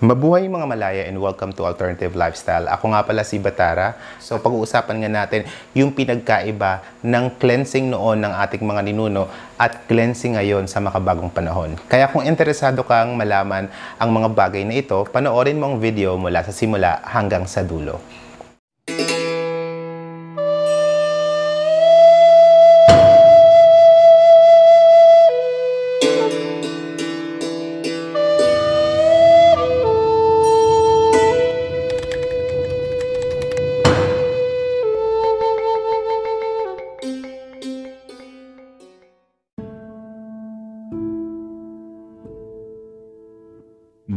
Mabuhay mga Malaya and welcome to Alternative Lifestyle. Ako nga pala si Batara. So pag-uusapan nga natin yung pinagkaiba ng cleansing noon ng ating mga ninuno at cleansing ngayon sa makabagong panahon. Kaya kung interesado kang malaman ang mga bagay na ito, panoorin mo ang video mula sa simula hanggang sa dulo.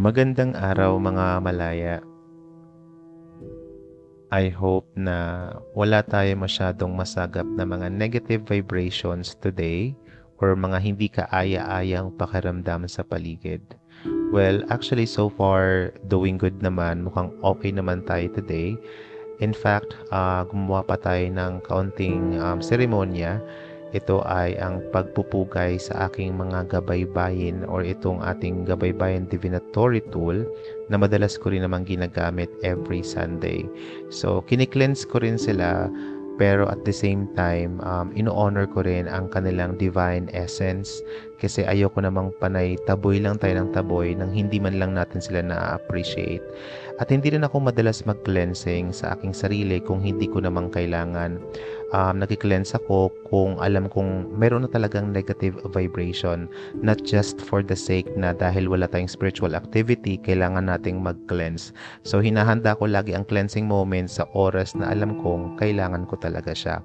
Magandang araw mga Malaya. I hope na wala tayo masyadong masagap na mga negative vibrations today or mga hindi kaaya-ayang pakiramdam sa paligid. Well, actually so far doing good naman. Mukhang okay naman tayo today. In fact, gumawa pa tayo ng kaunting seremonya. Ito ay ang pagpupugay sa aking mga gabaybayin or itong ating gabaybayan divinatory tool na madalas ko rin namang ginagamit every Sunday. So, kiniklens ko rin sila pero at the same time, ino-honor ko rin ang kanilang divine essence kasi ayoko namang panay taboy lang tayo ng taboy nang hindi man lang natin sila na-appreciate. At hindi rin ako madalas mag-cleansing sa aking sarili kung hindi ko namang kailangan. Nag-cleanse ako kung alam kong meron na talagang negative vibration, not just for the sake na dahil wala tayong spiritual activity, kailangan nating mag-cleanse. So, hinahanda ko lagi ang cleansing moment sa oras na alam kong kailangan ko talaga siya.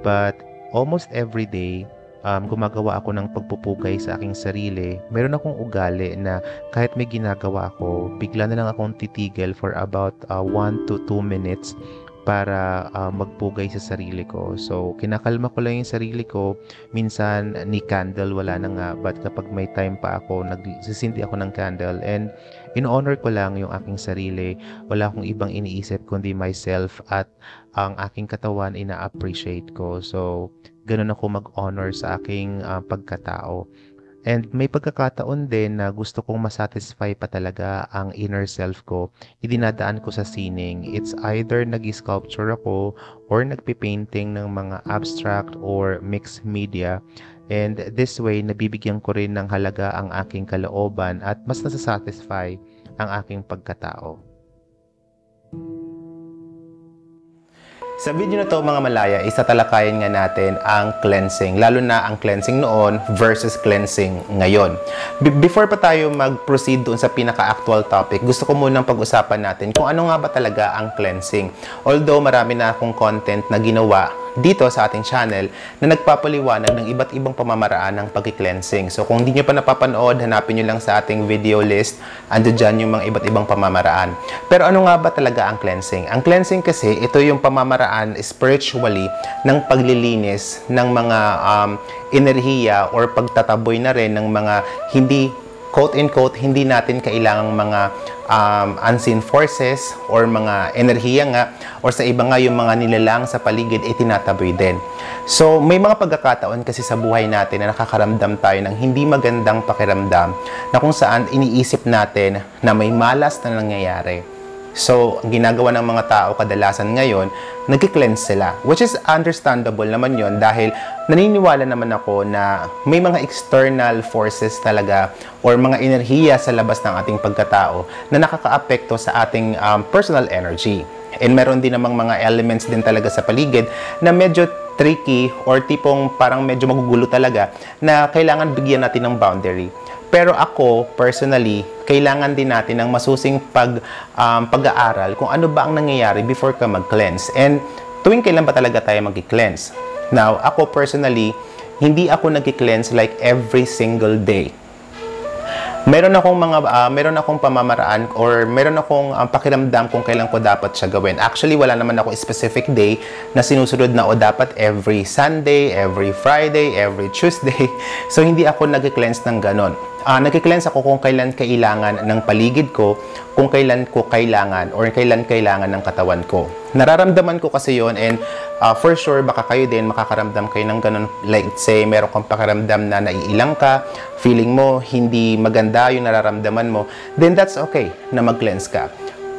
But, almost every day, gumagawa ako ng pagpupugay sa aking sarili. Meron akong ugali na kahit may ginagawa ako, bigla na lang akong titigil for about 1 to 2 minutes para magpugay sa sarili ko. So, kinakalma ko lang yung sarili ko. Minsan, ni candle, wala na nga. But kapag may time pa ako, nagsisindi ako ng candle. And in-honor ko lang yung aking sarili. Wala akong ibang iniisip kundi myself at ang aking katawan ina-appreciate ko. So, ganun ako mag-honor sa aking pagkatao. And may pagkakataon din na gusto kong masatisfy pa talaga ang inner self ko. Idinadaan ko sa sining. It's either nag-sculpture ako or nagpipainting ng mga abstract or mixed media. And this way, nabibigyan ko rin ng halaga ang aking kalooban at mas nasasatisfy ang aking pagkatao. Sa video na to mga Malaya, isatalakayin nga natin ang cleansing, lalo na ang cleansing noon versus cleansing ngayon. Before pa tayo mag-proceed doon sa pinaka-actual topic, gusto ko munang pag-usapan natin kung ano nga ba talaga ang cleansing. Although marami na akong content na ginawa dito sa ating channel na nagpapaliwanag ng iba't ibang pamamaraan ng pag-cleansing. So kung hindi nyo pa napapanood, hanapin nyo lang sa ating video list. Andun dyan yung mga iba't ibang pamamaraan. Pero ano nga ba talaga ang cleansing? Ang cleansing kasi, ito yung pamamaraan spiritually ng paglilinis ng mga enerhiya or pagtataboy na rin ng mga hindi, quote-unquote, hindi natin kailangang mga unseen forces or mga enerhiya nga or sa iba nga yung mga nilalang sa paligid ay tinataboy din. So, may mga pagkakataon kasi sa buhay natin na nakakaramdam tayo ng hindi magandang pakiramdam na kung saan iniisip natin na may malas na nangyayari. So, ang ginagawa ng mga tao kadalasan ngayon, nagki-cleanse sila. Which is understandable naman yon dahil naniniwala naman ako na may mga external forces talaga or mga enerhiya sa labas ng ating pagkatao na nakakaapekto sa ating personal energy. And meron din namang mga elements din talaga sa paligid na medyo tricky or tipong parang medyo magugulo talaga na kailangan bigyan natin ng boundary. Pero ako, personally, kailangan din natin ng masusing pag-aaral kung ano ba ang nangyayari before ka mag-cleanse. And tuwing kailan ba talaga tayo mag-cleanse? Now, ako personally, hindi ako nag-cleanse like every single day. Meron akong pamamaraan or meron akong pakiramdam kung kailan ko dapat siya gawin. Actually, wala naman ako specific day na sinusunod na o dapat every Sunday, every Friday, every Tuesday. So, hindi ako nag-cleanse ng ganon. nagki-cleanse ako kung kailan kailangan ng paligid ko, kung kailan ko kailangan or kailan kailangan ng katawan ko. Nararamdaman ko kasi yon, and for sure baka kayo din makakaramdam kayo ng ganun. Like say meron kang pakaramdam na naiilang ka, feeling mo hindi maganda yung nararamdaman mo, then that's okay na mag-cleanse ka.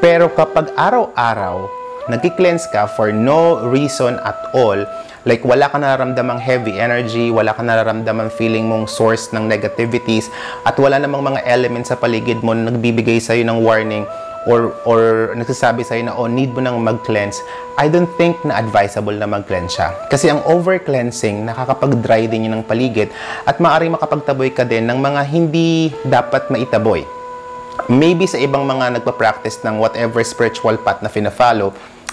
Pero kapag araw-araw nagki-cleanse ka for no reason at all, like wala ka nararamdamang heavy energy, wala ka nararamdamang feeling mong source ng negativities, at wala namang mga elements sa paligid mo na nagbibigay sa'yo ng warning or nagsasabi sa'yo na, oh, need mo nang mag-cleanse, I don't think na advisable na mag-cleanse siya. Kasi ang over-cleansing, nakakapag-dry din yun ng paligid at maaaring makapagtaboy ka din ng mga hindi dapat maitaboy. Maybe sa ibang mga nagpa-practice ng whatever spiritual path na fina-follow,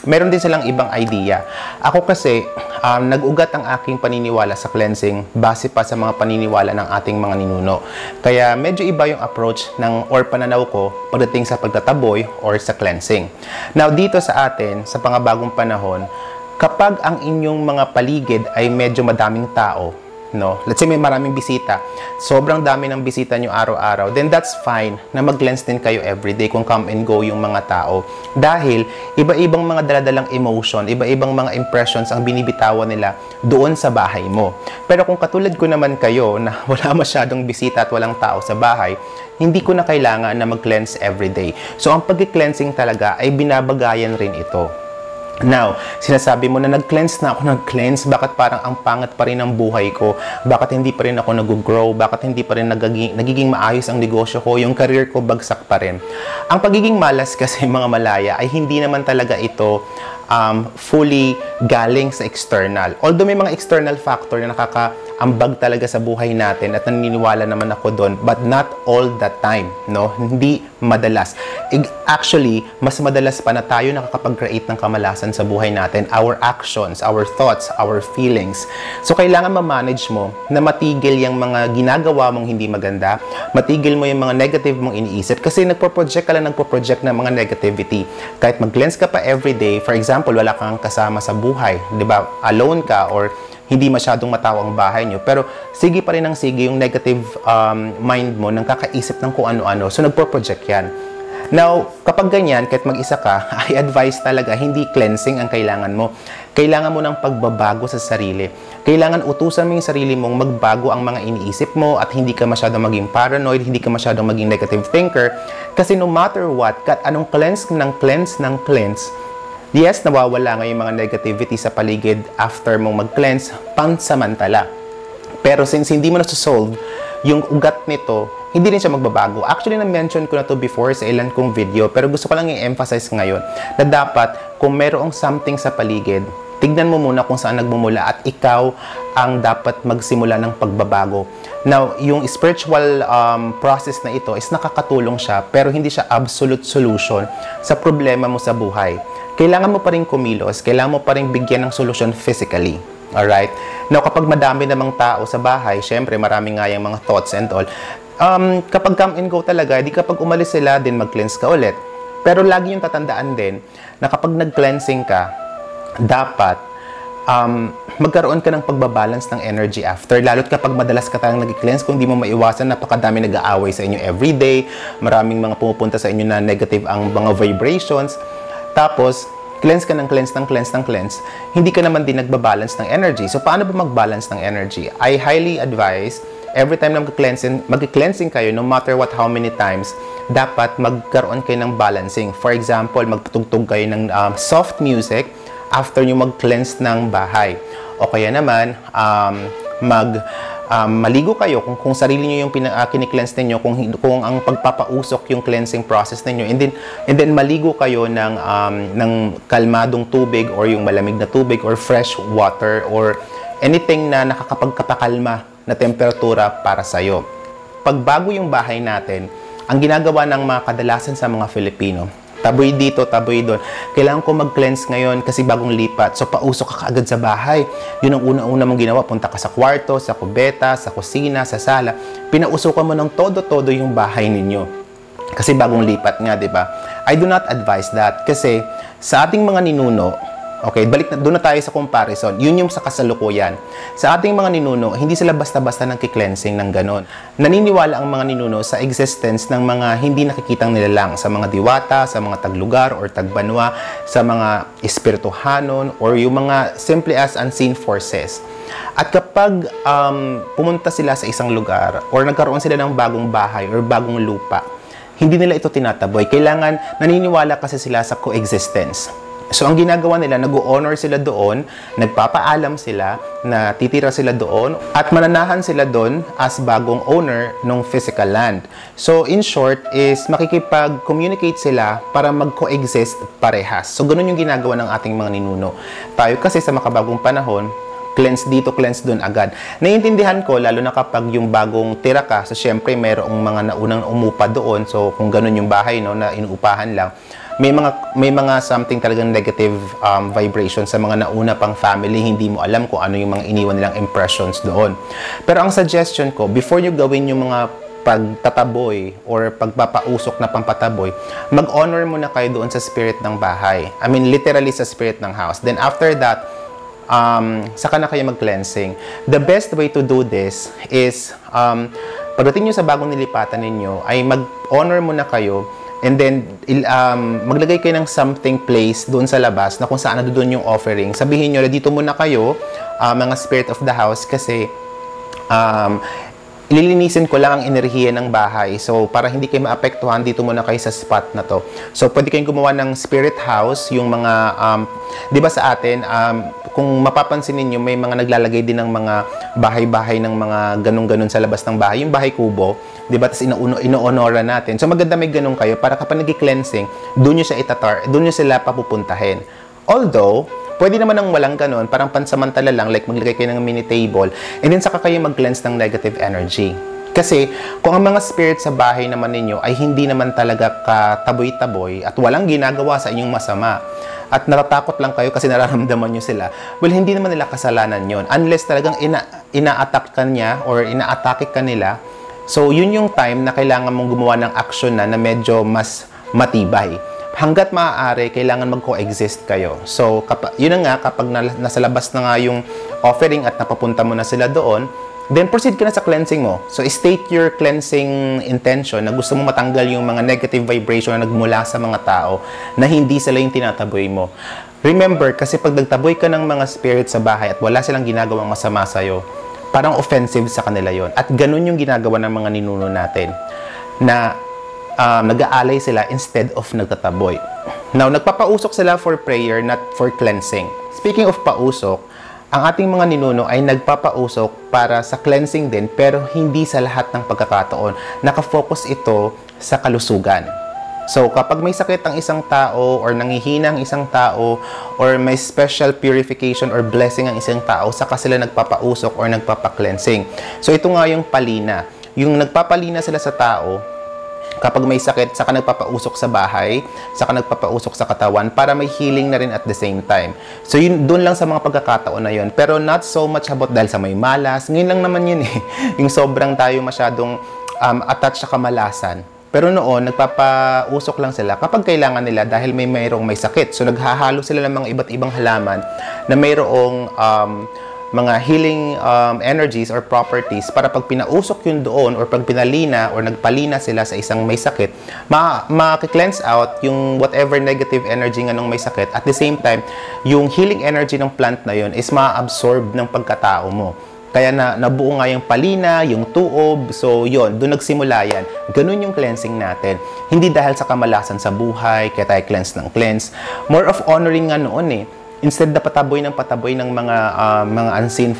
meron din silang ibang idea. Ako kasi, nag-ugat ang aking paniniwala sa cleansing base pa sa mga paniniwala ng ating mga ninuno. Kaya medyo iba yung approach ng or pananaw ko pagdating sa pagtataboy or sa cleansing. Now, dito sa atin, sa pangabagong panahon, kapag ang inyong mga paligid ay medyo madaming tao, no? Let's say may maraming bisita, sobrang dami ng bisita nyo araw-araw, then that's fine na mag-cleanse din kayo everyday kung come and go yung mga tao. Dahil iba-ibang mga daladalang emotion, iba-ibang mga impressions ang binibitawan nila doon sa bahay mo. Pero kung katulad ko naman kayo na wala masyadong bisita at walang tao sa bahay, hindi ko na kailangan na mag-cleanse everyday. So ang pag-cleansing talaga ay binabagayan rin ito. Now, sinasabi mo na nag-cleanse na ako, nag-cleanse, bakit parang ang pangat pa rin ang buhay ko? Bakit hindi pa rin ako nag-grow? Bakit hindi pa rin nagiging maayos ang negosyo ko? Yung career ko bagsak pa rin. Ang pagiging malas kasi, mga malaya, ay hindi naman talaga ito fully galing sa external. Although may mga external factor na nakakaambag talaga sa buhay natin at naniniwala naman ako doon, but not all the time, no? Hindi madalas. Actually, mas madalas pa na tayo nakakapag-create ng kamalasan sa buhay natin. Our actions, our thoughts, our feelings. So, kailangan ma-manage mo na matigil yung mga ginagawa mong hindi maganda, matigil mo yung mga negative mong iniisip kasi nagpo-project ka lang, nagpo-project ng mga negativity. Kahit mag-cleanse ka pa everyday, for example, wala kang kasama sa buhay, 'di ba? Alone ka or hindi masyadong matao ang bahay niyo, pero sige pa rin ang sige yung negative mind mo nang kakaisip ng kung ano-ano. So nagpo-project 'yan. Now, kapag ganyan, kahit mag-isa ka, I advise talaga, hindi cleansing ang kailangan mo. Kailangan mo ng pagbabago sa sarili. Kailangan utusan mo yung sarili mong magbago ang mga iniisip mo at hindi ka masyadong maging paranoid, hindi ka masyadong maging negative thinker. Kasi no matter what, kahit anong cleanse ng cleanse ng cleanse, yes, nawawala nga yung mga negativity sa paligid after mong mag-cleanse, pansamantala. Pero since hindi mo nasusolve yung ugat nito, hindi rin siya magbabago. Actually, na-mention ko na to before sa ilan kong video, pero gusto ko lang i-emphasize ngayon na dapat kung merong something sa paligid, tignan mo muna kung saan nagmumula at ikaw ang dapat magsimula ng pagbabago. Now, yung spiritual process na ito is nakakatulong siya, pero hindi siya absolute solution sa problema mo sa buhay. Kailangan mo pa rin kumilos, kailangan mo pa rin bigyan ng solusyon physically. Alright? Now, kapag madami namang tao sa bahay, syempre, marami nga yung mga thoughts and all. Kapag come and go talaga, di kapag umalis sila, din mag-cleanse ka ulit. Pero lagi yung tatandaan din na kapag nag-cleansing ka, dapat magkaroon ka ng pagbabalance ng energy after. Lalo't kapag madalas ka tayong nag-cleanse, kung di mo maiwasan, napakadami nag-aaway sa inyo everyday, maraming mga pumupunta sa inyo na negative ang mga vibrations. Tapos, cleanse ka ng cleanse ng cleanse ng cleanse, hindi ka naman din nagbabalance ng energy. So, paano ba magbalance ng energy? I highly advise, every time na mag-cleansing kayo, no matter what how many times, dapat magkaroon kayo ng balancing. For example, magtugtog kayo ng soft music after nyo mag-cleanse ng bahay. O kaya naman, maligo kayo kung sarili niyo yung kini-cleanse niyo, kung ang pagpapausok yung cleansing process niyo, and then maligo kayo ng kalmadong tubig or yung malamig na tubig or fresh water or anything na nakakapagpakalma na temperatura para sa iyo. Pagbago yung bahay natin, ang ginagawa ng mga kadalasan sa mga Filipino, taboy dito, taboy doon. Kailangan ko mag-cleanse ngayon kasi bagong lipat. So, pausok ka kaagad sa bahay. Yun ang una-una mong ginawa. Punta ka sa kwarto, sa kubeta, sa kusina, sa sala. Pinausokan mo ng todo-todo yung bahay ninyo. Kasi bagong lipat nga, di ba? I do not advise that. Kasi sa ating mga ninuno, Okay, balik na, doon na tayo sa comparison. Yun yung sa kasalukuyan. Sa ating mga ninuno, hindi sila basta-basta nagki-cleansing ng ganon. Naniniwala ang mga ninuno sa existence ng mga hindi nakikitang nilalang, sa mga diwata, sa mga taglugar or tagbanwa, sa mga espirituhanon, or yung mga simply as unseen forces. At kapag pumunta sila sa isang lugar or nagkaroon sila ng bagong bahay or bagong lupa, hindi nila ito tinataboy. Kailangan, naniniwala kasi sila sa coexistence. So, ang ginagawa nila, nag-o-honor sila doon, nagpapaalam sila, na titira sila doon, at mananahan sila doon as bagong owner ng physical land. So, in short, is makikipag-communicate sila para mag-coexist parehas. So, ganun yung ginagawa ng ating mga ninuno. Tayo kasi sa makabagong panahon, cleanse dito, cleanse dun agad. Naiintindihan ko, lalo na kapag yung bagong tira ka, so syempre mayroong mga naunang umupa doon. So kung ganun yung bahay, no, na inuupahan lang, may mga something talagang negative vibration sa mga nauna pang family. Hindi mo alam kung ano yung mga iniwan nilang impressions doon. Pero ang suggestion ko, before nyo gawin yung mga pagtataboy or pagpapausok na pampataboy, mag-honor muna kayo doon sa spirit ng bahay. I mean, literally sa spirit ng house. Then after that, saka na kayo mag-cleansing. The best way to do this is, pagdating nyo sa bagong nilipatan ninyo, ay mag-honor muna kayo, and then maglagay kayo ng something place doon sa labas na kung saan doon yung offering. Sabihin nyo na dito muna kayo, mga spirit of the house, kasi ililinisin ko lang ang enerhiya ng bahay. So, para hindi kayo maapektuhan, dito muna kayo sa spot na to. So, pwede kayong gumawa ng spirit house, yung mga, di ba sa atin, kung mapapansin niyo may mga naglalagay din ng mga bahay-bahay ng mga ganun-ganun sa labas ng bahay, yung bahay kubo, di ba? Tapos ino-honora natin. So, maganda may ganun kayo para kapag nag-cleansing, doon nyo siya itatar, doon nyo sila papupuntahin. Although, pwede naman ang walang ganun, parang pansamantala lang, like maglagay kayo ng mini table, and then saka kayo mag-cleanse ng negative energy. Kasi, kung ang mga spirit sa bahay naman ninyo ay hindi naman talaga kataboy-taboy at walang ginagawa sa inyong masama, at natatakot lang kayo kasi nararamdaman nyo sila, well, hindi naman nila kasalanan yon, unless talagang ina-attack ka niya or ina-attack ka nila. So, yun yung time na kailangan mong gumawa ng action na medyo mas matibay. Hanggat maaari, kailangan mag-coexist kayo. So, yun na nga, kapag nasa labas na nga yung offering at napapunta mo na sila doon, then proceed ka na sa cleansing mo. So, state your cleansing intention na gusto mo matanggal yung mga negative vibration na nagmula sa mga tao na hindi sila yung tinataboy mo. Remember, kasi pag nagtaboy ka ng mga spirit sa bahay at wala silang ginagawang masama sa'yo, parang offensive sa kanila yon. At ganun yung ginagawa ng mga ninuno natin, na nag-aalay sila instead of nagtataboy. Now, nagpapausok sila for prayer, not for cleansing. Speaking of pausok, ang ating mga ninuno ay nagpapausok para sa cleansing din, pero hindi sa lahat ng pagkakataon. Nakafocus ito sa kalusugan. So, kapag may sakit ang isang tao, or nangihina ang isang tao, or may special purification or blessing ang isang tao, saka sila nagpapausok or nagpapa-cleansing. So, ito nga yung palina. Yung nagpapalina sila sa tao, kapag may sakit, saka nagpapausok sa bahay, saka nagpapausok sa katawan, para may healing na rin at the same time. So, yun, doon lang sa mga pagkakataon na yun. Pero not so much about dahil sa may malas. Ngayon lang naman yun eh. Yung sobrang tayo masyadong attached sa kamalasan. Pero noon, nagpapausok lang sila kapag kailangan nila dahil mayroong may sakit. So, naghahalo sila ng mga iba't ibang halaman na mayroong mga healing energies or properties, para pag pinausok yun doon or pag pinalina or nagpalina sila sa isang may sakit, ma-cleanse out yung whatever negative energy nga nung may sakit. At the same time, yung healing energy ng plant na yun is ma-absorb ng pagkatao mo. Kaya nabuo nga yung palina, yung tuob. So, yon, doon nagsimula yan. Ganun yung cleansing natin. Hindi dahil sa kamalasan sa buhay, kaya tayo cleanse ng cleanse. More of honoring nga noon eh. Instead na pataboy ng mga unseen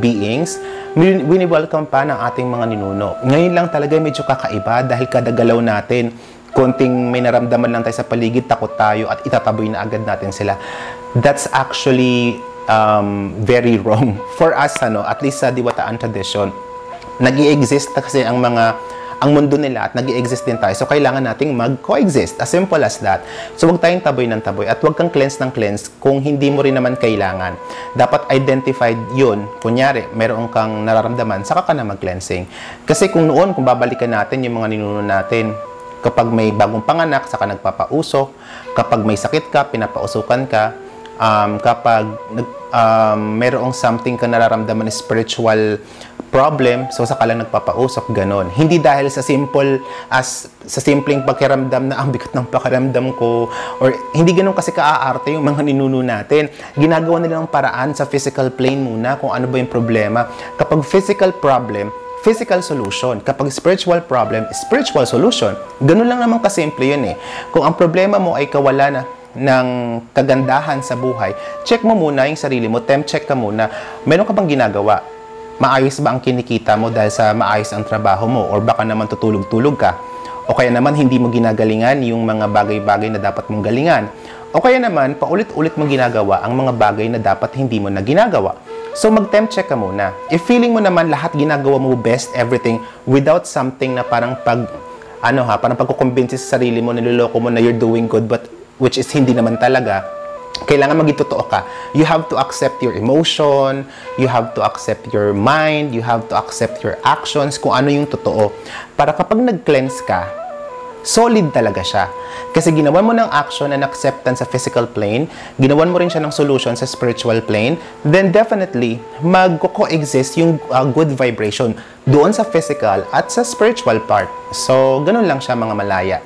beings, wini-welcome pa ng ating mga ninuno. Ngayon lang talaga medyo kakaiba dahil kada galaw natin, konting may naramdaman lang tayo sa paligid, takot tayo at itataboy na agad natin sila. That's actually very wrong. For us, ano, at least sa Diwatahan tradition, nag-i-exist kasi ang mundo nila at nag-i-exist din tayo. So, kailangan nating mag-coexist. As simple as that. So, huwag tayong taboy ng taboy at huwag kang cleanse ng cleanse kung hindi mo rin naman kailangan. Dapat identified yun. Kunyari, meron kang nararamdaman, saka ka na mag-cleansing. Kasi kung noon, kung babalikan natin yung mga ninuno natin, kapag may bagong panganak, saka nagpapausok. Kapag may sakit ka, pinapausukan ka. kapag merong something ka nararamdaman na spiritual problem, so saka lang nagpapausap, ganon. Hindi dahil sa simple as sa simpleng pakiramdam na ang bigat ng pakiramdam ko, or hindi ganun kasi kaaarte yung mga ninuno natin. Ginagawa nila ng paraan sa physical plane muna kung ano ba yung problema. Kapag physical problem, physical solution. Kapag spiritual problem, spiritual solution. Ganun lang naman kasimple yun eh. Kung ang problema mo ay kawalan ng kagandahan sa buhay, check mo muna yung sarili mo, temp-check ka muna. Meron ka bang ginagawa? Maayos ba ang kinikita mo dahil sa maayos ang trabaho mo? Or baka naman tutulog-tulog ka? O kaya naman hindi mo ginagalingan yung mga bagay-bagay na dapat mong galingan? O kaya naman paulit-ulit mong ginagawa ang mga bagay na dapat hindi mo na ginagawa? So, mag-temp check ka muna. If feeling mo naman lahat ginagawa mo best, everything, without something na parang parang pagkukumbinsi sa sarili mo, niloloko mo na you're doing good, but which is hindi naman talaga, kailangan maging totoo ka. You have to accept your emotion, you have to accept your mind, you have to accept your actions, kung ano yung totoo. Para kapag nag-cleanse ka, solid talaga siya. Kasi ginawan mo ng action and acceptance sa physical plane, ginawan mo rin siya ng solution sa spiritual plane, then definitely, mag-coexist yung good vibration doon sa physical at sa spiritual part. So, ganun lang siya mga malaya.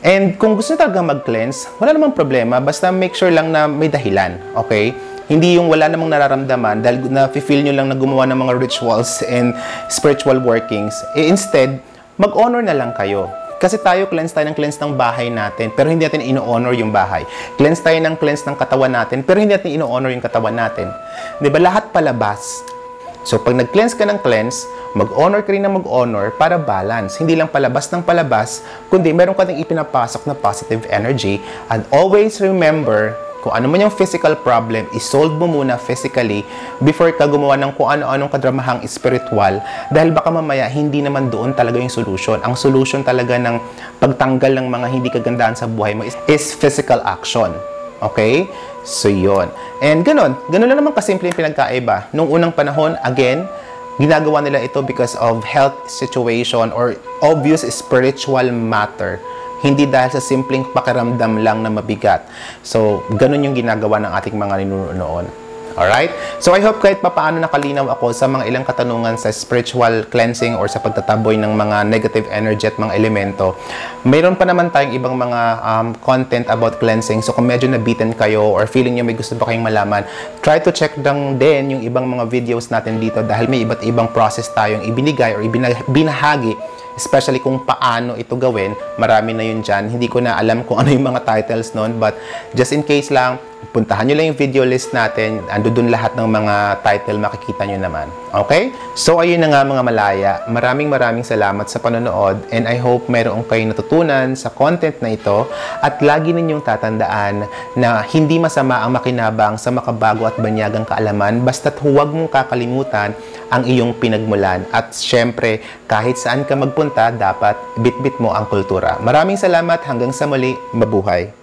And kung gusto nyo talaga mag-cleanse, wala namang problema, basta make sure lang na may dahilan, okay? Hindi yung wala namang nararamdaman dahil na-feel nyo lang na gumawa ng mga rituals and spiritual workings. Instead, mag-honor na lang kayo. Kasi cleanse tayo ng bahay natin, pero hindi natin ino-honor yung bahay. Cleanse tayo ng cleanse ng katawan natin, pero hindi natin ino-honor yung katawan natin. Di ba? Lahat palabas. So, pag nag-cleanse ka ng cleanse, mag-honor ka rin ng mag-honor para balance. Hindi lang palabas ng palabas, kundi meron ka nang ipinapasok na positive energy. And always remember, kung ano man yung physical problem, isolve mo muna physically before ka gumawa ng kung ano-anong kadramahang spiritual. Dahil baka mamaya, hindi naman doon talaga yung solution. Ang solution talaga ng pagtanggal ng mga hindi kagandahan sa buhay mo is physical action. Okay? So, yun. And ganun. Ganun lang naman kasimple yung pinagkaiba. Nung unang panahon, again, ginagawa nila ito because of health situation or obvious spiritual matter. Hindi dahil sa simpleng pakiramdam lang na mabigat. So, ganun yung ginagawa ng ating mga ninuno noon. Alright? So, I hope kahit papaano nakalinaw ako sa mga ilang katanungan sa spiritual cleansing or sa pagtataboy ng mga negative energy at mga elemento. Mayroon pa naman tayong ibang mga content about cleansing. So, kung medyo nabitin kayo or feeling nyo may gusto pa kayong malaman, try to check lang din yung ibang mga videos natin dito dahil may iba't ibang process tayong ibinigay or binahagi. Especially kung paano ito gawin, marami na yun dyan. Hindi ko na alam kung ano yung mga titles noon, but just in case lang, puntahan nyo lang yung video list natin. Ando dun lahat ng mga title, makikita nyo naman. Okay? So, ayun na nga mga malaya. Maraming salamat sa panonood, and I hope mayroon kayong natutunan sa content na ito. At lagi ninyong tatandaan na hindi masama ang makinabang sa makabago at banyagang kaalaman, basta't huwag mong kakalimutan ang iyong pinagmulan. At syempre, kahit saan ka magpunta, dapat bitbit mo ang kultura. Maraming salamat. Hanggang sa muli. Mabuhay!